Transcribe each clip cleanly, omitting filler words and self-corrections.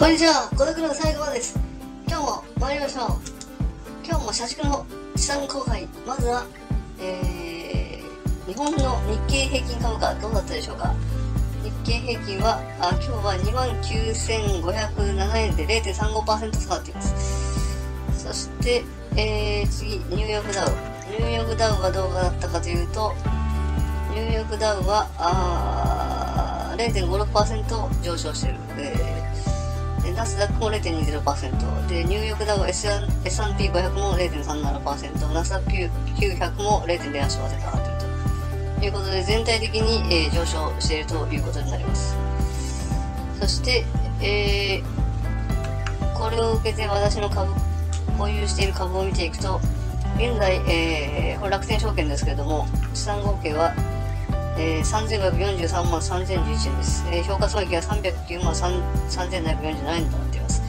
こんにちは、ごろくの最後までです。今日も参りましょう。今日も社畜の資産公開。まずは、日本の日経平均株価どうだったでしょうか。日経平均は、今日は 29,507 円で 0.35% 下がっています。そして、次、ニューヨークダウ。ニューヨークダウはどうだったかというと、ニューヨークダウは、0.56% 上昇している。ナスダックも 0.20% で、ニューヨークダウ S&P500 も 0.37%、ナスダック900も 0.08% 上がっているということで、全体的に、上昇しているということになります。そして、これを受けて私の株、保有している株を見ていくと、現在、これ楽天証券ですけれども、資産合計は3543万3011円です。評価損益が309万3747円となっています。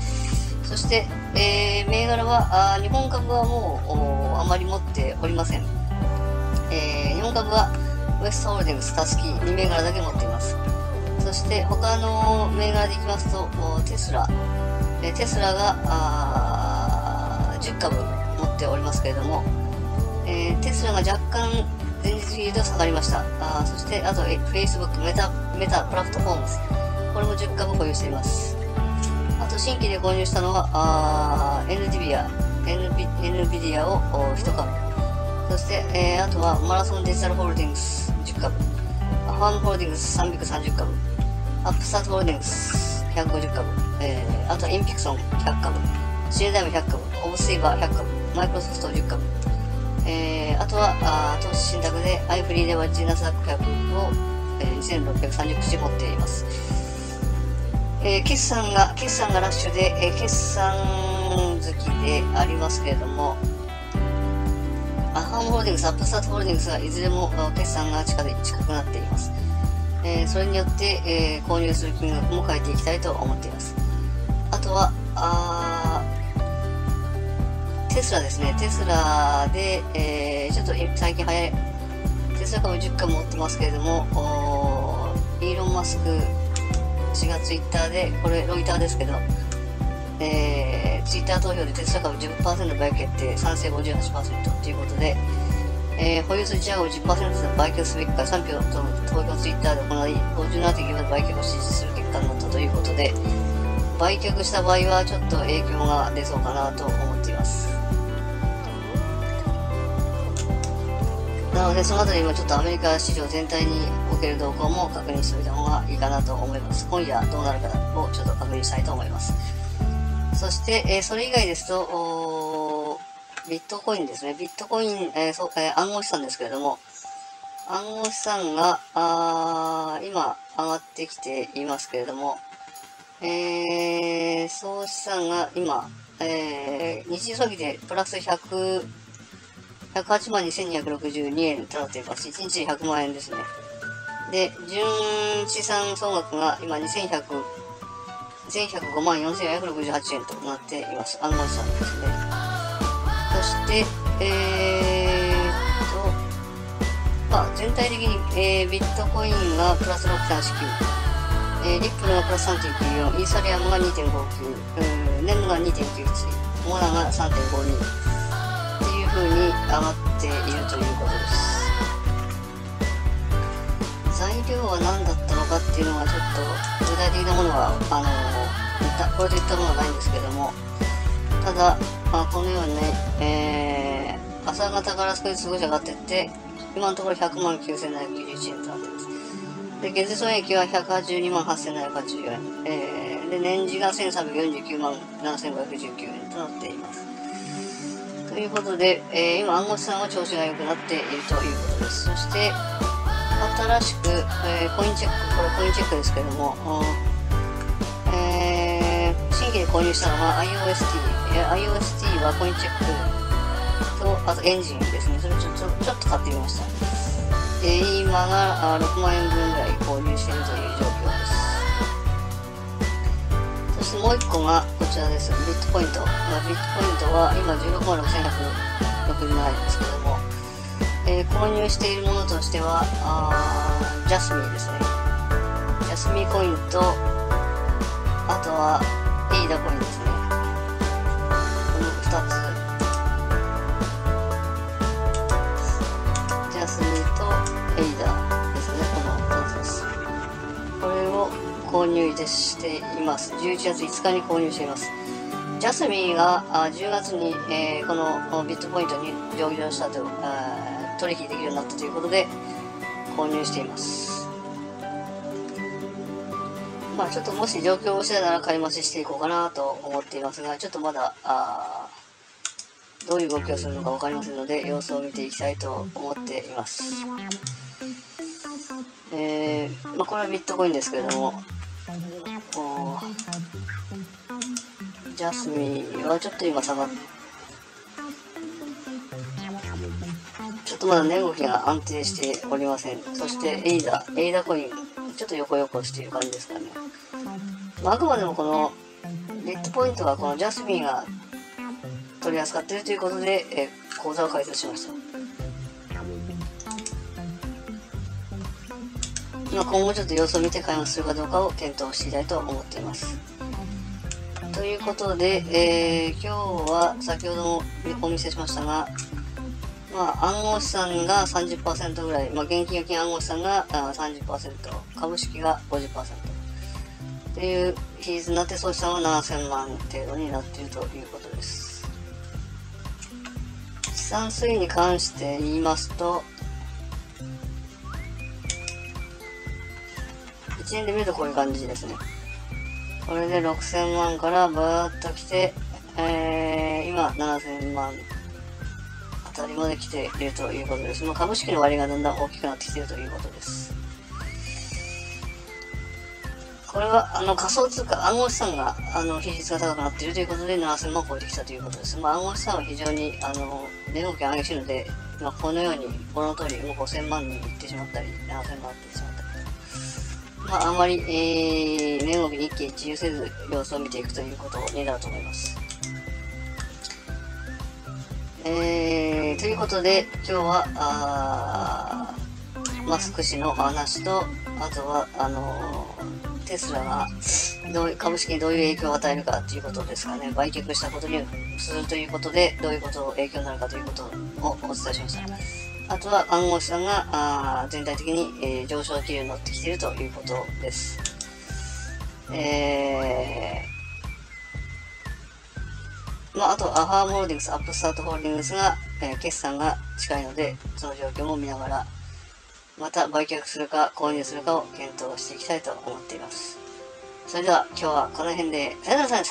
そして、銘柄は日本株はもうあまり持っておりません。日本株はウエストホールディングス、タスキ2銘柄だけ持っています。そして他の銘柄でいきますと、テスラが10株持っておりますけれども、テスラが若干前日比で下がりました。そして、あと、Facebook、メタプラットフォームズ。これも10株保有しています。あと、新規で購入したのは、Nvidia を1株。そして、あとは、マラソンデジタルホールディングス10株。ファームホールディングス330株。アップスタートホールディングス150株。あと、インピクソン100株。シネダイム100株。オブスイバー100株。マイクロソフト10株。あとは投資信託でアイフリーレバレッジナスダック100を、2630口持っています。決算がラッシュで、決算好きでありますけれども、ファームホールディングス、アップスタートホールディングスはいずれも決算が近くなっています。それによって、購入する金額も変えていきたいと思っています。あとはテスラですね。テスラで、ちょっと最近早いテスラ株10株持ってますけれども、イーロン・マスク氏がツイッターで、これロイターですけど、ツイッター投票でテスラ株 10% 売却決定、賛成 58% ということで、保有するシェア株 10% の売却すべきか3票と投票ツイッターで行い、57.9% 売却を支持する結果になったということで、売却した場合はちょっと影響が出そうかなと思っています。なので、そのあたりもちょっとアメリカ市場全体における動向も確認しておいた方がいいかなと思います。今夜どうなるかをちょっと確認したいと思います。そして、それ以外ですと、ビットコインですね。ビットコイン、暗号資産ですけれども、暗号資産が、今上がってきていますけれども、総資産が今、日時総比でプラス108万2262円となっています。1日100万円ですね。で、純資産総額が今2105万4468円となっています。暗号資産ですね。そして、全体的に、ビットコインがプラス 6.89、リップルがプラス 3.94、イーサリアムが 2.59、ネムが 2.91、モナが 3.52。風に上がっているということです。材料は何だったのかっていうのはちょっと具体的なものはこれといったものはないんですけども、ただ、このようにね、朝方から少しずつ上がっていって、今のところ100万9791円となっています。で、月次損益は182万8784円、で、年次が1349万7519円となっています。ということで、今、暗号資産は調子が良くなっているということです。そして、新しく、コインチェック、これコインチェックですけれども、新規で購入したのは iOST はコインチェックと、あとエンジンですね。それをちょっと買ってみました。今が6万円分ぐらい購入しているという状況です。そしてもう一個が、こちらです。ビットポイント。ビットポイントは今16万6167円ですけども、購入しているものとしては、ジャスミーですね。ジャスミーコインと、あとは、イイダコインですね。この2つジャスミンとエイダですね。この2つです。これを購入しています。11月5日に購入しています。ジャスミンが10月にこのビットポイントに上場したと、取引できるようになったということで購入しています。まあちょっともし状況を次第なら買い増ししていこうかなと思っていますが、ちょっとまだどういう動きをするのか分かりませんので様子を見ていきたいと思っています。まあ、これはビットコインですけれども、ジャスミンはちょっと今下がって、ちょっとまだ値動きが安定しておりません。そしてエイダコイン、ちょっと横横している感じですかね。まあ、あくまでもこのビットポイントがこのジャスミンが取り扱っているということで、口座を開設しました。今後ちょっと様子を見て買い物するかどうかを検討していきたいと思っています。ということで、今日は先ほどもお見せしましたが、まあ、暗号資産が 30% ぐらい、まあ、現金預金暗号資産が 30%、株式が 50% という比率になって、総資産は7000万程度になっているということです。資産推移に関して言いますと、1年で見るとこういう感じですね。これで6000万からバーッと来て、今7000万あたりまで来ているということです。まあ、株式の割がだんだん大きくなってきているということです。これは仮想通貨、暗号資産が比率が高くなっているということで7000万を超えてきたということです。まあ、暗号資産は非常に値動きが激しいので、まあ、このようにこの通りもう5000万に行ってしまったり7000万に行ってしまったり。まあ、あまり値動きに一喜一憂せず様子を見ていくということになると思います。ということで今日はマスク氏の話と、あとはテスラが株式にどういう影響を与えるかということですかね。売却したことにするということでどういうことを影響になるかということをお伝えしました。あとは暗号資産が全体的に、上昇気流に乗ってきているということです。まあ、あとアファーホールディングス、アップスタートホールディングスが、決算が近いのでその状況も見ながらまた売却するか購入するかを検討していきたいと思っています。それでは今日はこの辺で、さよなら。